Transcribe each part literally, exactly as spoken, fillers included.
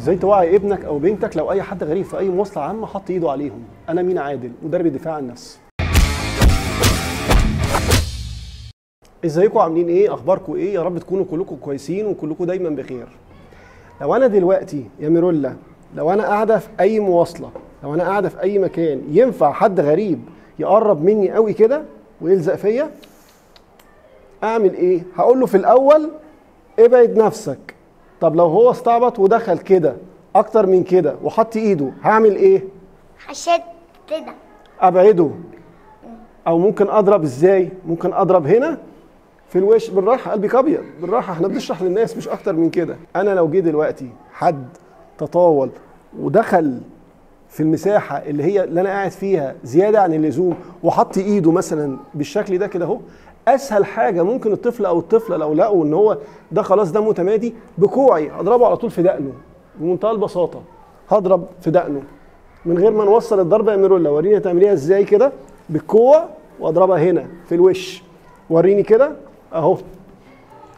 ازاي توعي ابنك او بنتك لو اي حد غريب في اي مواصله عامه حط ايده عليهم. انا مينا عادل، مدرب الدفاع عن النفس. ازيكم، عاملين ايه؟ اخباركم ايه؟ يا رب تكونوا كلكم كويسين وكلكم دايما بخير. لو انا دلوقتي يا ميرولا، لو انا قاعده في اي مواصله، لو انا قاعده في اي مكان، ينفع حد غريب يقرب مني قوي كده ويلزق فيا؟ اعمل ايه؟ هقول له في الاول ابعد نفسك. طب لو هو استعبط ودخل كده اكتر من كده وحط ايده، هعمل ايه؟ هشد كده ابعده. او ممكن اضرب. ازاي؟ ممكن اضرب هنا في الوش. بالراحه قلبي ابيض، بالراحه، احنا بنشرح للناس مش اكتر من كده. انا لو جه دلوقتي حد تطاول ودخل في المساحه اللي هي اللي انا قاعد فيها زياده عن اللزوم وحط ايده مثلا بالشكل ده كده اهو، اسهل حاجه ممكن الطفل او الطفله لو لقوا ان هو ده خلاص ده متمادي، بكوعي هضربه على طول في دقنه بمنتهى البساطه. هضرب في دقنه من غير ما نوصل الضربه يا ميرولا. وريني هتعمليها ازاي كده بالكوع، واضربها هنا في الوش. وريني كده اهو،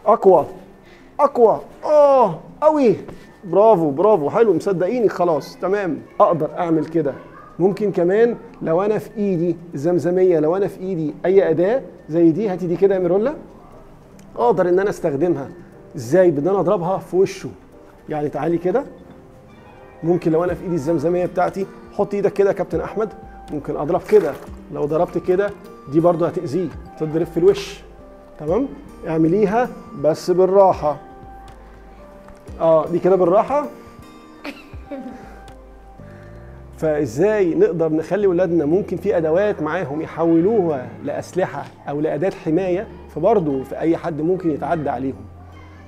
اقوى اقوى، اه قوي، برافو برافو، حلو، مصدقيني، خلاص تمام. اقدر اعمل كده. ممكن كمان لو انا في ايدي زمزميه، لو انا في ايدي اي اداه زي دي، هاتي دي كده يا ميرولا، اقدر ان انا استخدمها ازاي؟ بان انا اضربها في وشه. يعني تعالي كده، ممكن لو انا في ايدي الزمزميه بتاعتي، حط ايدك كده يا كابتن احمد، ممكن اضرب كده. لو ضربت كده دي برضه هتاذيه، تضرب في الوش، تمام؟ اعمليها بس بالراحه. اه دي كده بالراحه. فازاي نقدر نخلي ولادنا ممكن في ادوات معاهم يحولوها لاسلحه او لاداه حمايه، فبرضه في اي حد ممكن يتعدى عليهم.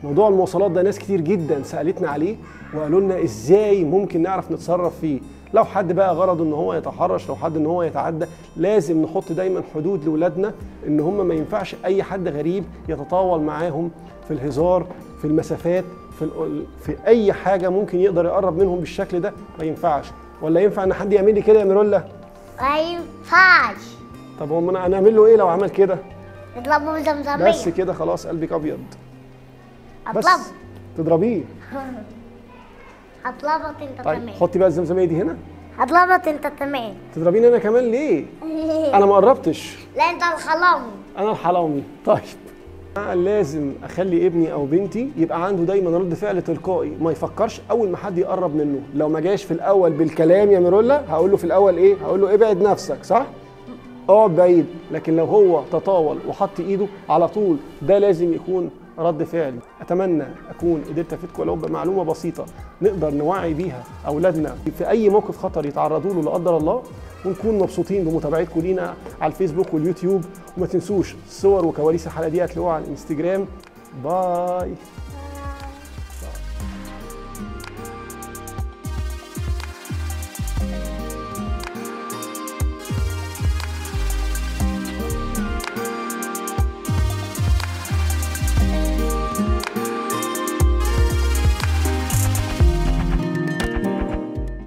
موضوع المواصلات ده ناس كتير جدا سالتنا عليه وقالوا لنا ازاي ممكن نعرف نتصرف فيه. لو حد بقى غرضه ان هو يتحرش، لو حد ان هو يتعدى، لازم نحط دايما حدود لاولادنا ان هم ما ينفعش اي حد غريب يتطاول معاهم في الهزار، في المسافات، في في اي حاجه ممكن يقدر يقرب منهم بالشكل ده، ما ينفعش. ولا ينفع ان حد يعمل لي كده يا ميرولا؟ ما ينفعش. طب هو انا هنعمل له ايه لو عمل كده؟ اضربه بزمزميه بس كده، خلاص قلبك ابيض. بس تضربيه. هتلخبط انت كمان. طيب حطي بقى الزمزميه دي هنا. هتلخبط انت كمان. تضربيني انا كمان ليه؟ انا ما قربتش. لا انت الحلاومي. انا الحلاومي، طيب. لازم اخلي ابني او بنتي يبقى عنده دايما رد فعل تلقائي، ما يفكرش اول ما حد يقرب منه. لو ما جاش في الاول بالكلام يا ميرولا، هقول له في الاول ايه؟ هقول له ابعد نفسك، صح؟ اقعد بعيد. لكن لو هو تطاول وحط ايده على طول، ده لازم يكون رد فعل. اتمنى اكون قدرت افيدكم ولو بمعلومه بسيطه نقدر نوعي بيها اولادنا في اي موقف خطر يتعرضوا له لا قدر الله، ونكون مبسوطين بمتابعتكم لينا على الفيسبوك واليوتيوب. وما تنسوش صور وكواليس الحلقه دي هتلاقوها على الانستجرام. باي.